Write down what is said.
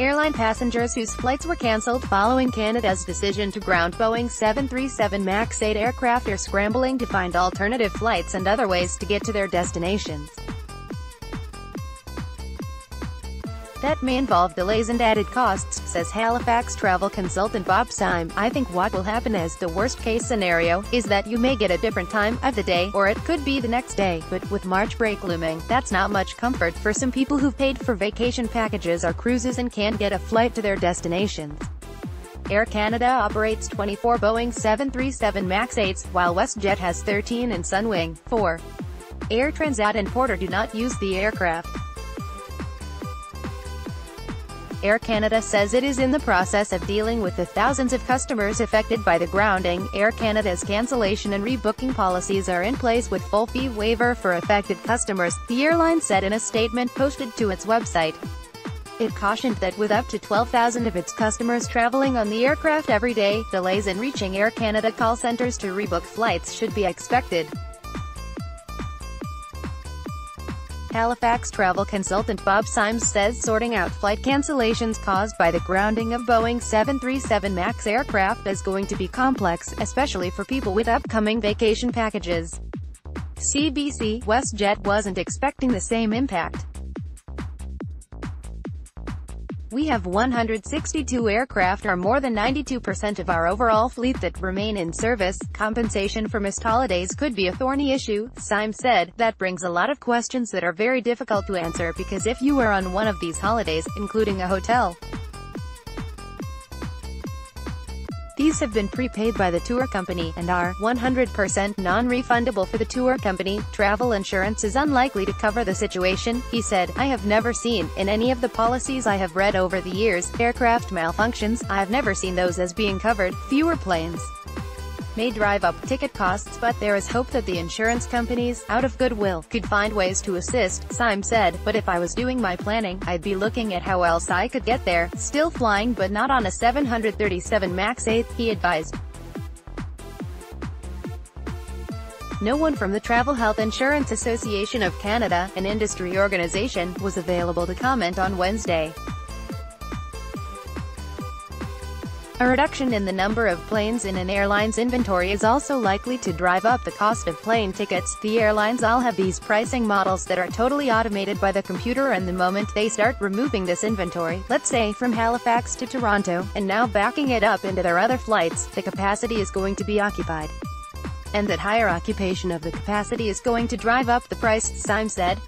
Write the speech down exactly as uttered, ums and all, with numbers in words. Airline passengers whose flights were cancelled following Canada's decision to ground Boeing seven thirty-seven MAX eight aircraft are scrambling to find alternative flights and other ways to get to their destinations. That may involve delays and added costs, says Halifax travel consultant Bob Syme. I think what will happen as the worst-case scenario is that you may get a different time of the day, or it could be the next day, but with March break looming, that's not much comfort for some people who've paid for vacation packages or cruises and can't get a flight to their destinations. Air Canada operates twenty-four Boeing seven thirty-seven MAX eights, while WestJet has thirteen and Sunwing, four. Air Transat and Porter do not use the aircraft. Air Canada says it is in the process of dealing with the thousands of customers affected by the grounding. Air Canada's cancellation and rebooking policies are in place with full fee waiver for affected customers, the airline said in a statement posted to its website. It cautioned that with up to twelve thousand of its customers traveling on the aircraft every day, delays in reaching Air Canada call centres to rebook flights should be expected. Halifax travel consultant Bob Syme says sorting out flight cancellations caused by the grounding of Boeing seven thirty-seven MAX aircraft is going to be complex, especially for people with upcoming vacation packages. C B C, WestJet wasn't expecting the same impact. We have one hundred sixty-two aircraft, or more than ninety-two percent of our overall fleet, that remain in service. Compensation for missed holidays could be a thorny issue, Syme said. That brings a lot of questions that are very difficult to answer, because if you were on one of these holidays, including a hotel, these have been prepaid by the tour company, and are one hundred percent non-refundable for the tour company. Travel insurance is unlikely to cover the situation, he said. I have never seen, in any of the policies I have read over the years, aircraft malfunctions. I have never seen those as being covered. Fewer planes may drive up ticket costs, but there is hope that the insurance companies, out of goodwill, could find ways to assist, Syme said. But if I was doing my planning, I'd be looking at how else I could get there, still flying but not on a seven thirty-seven MAX eight, he advised. No one from the Travel Health Insurance Association of Canada, an industry organization, was available to comment on Wednesday. A reduction in the number of planes in an airline's inventory is also likely to drive up the cost of plane tickets. The airlines all have these pricing models that are totally automated by the computer, and the moment they start removing this inventory, let's say from Halifax to Toronto, and now backing it up into their other flights, the capacity is going to be occupied. And that higher occupation of the capacity is going to drive up the price, Syme said.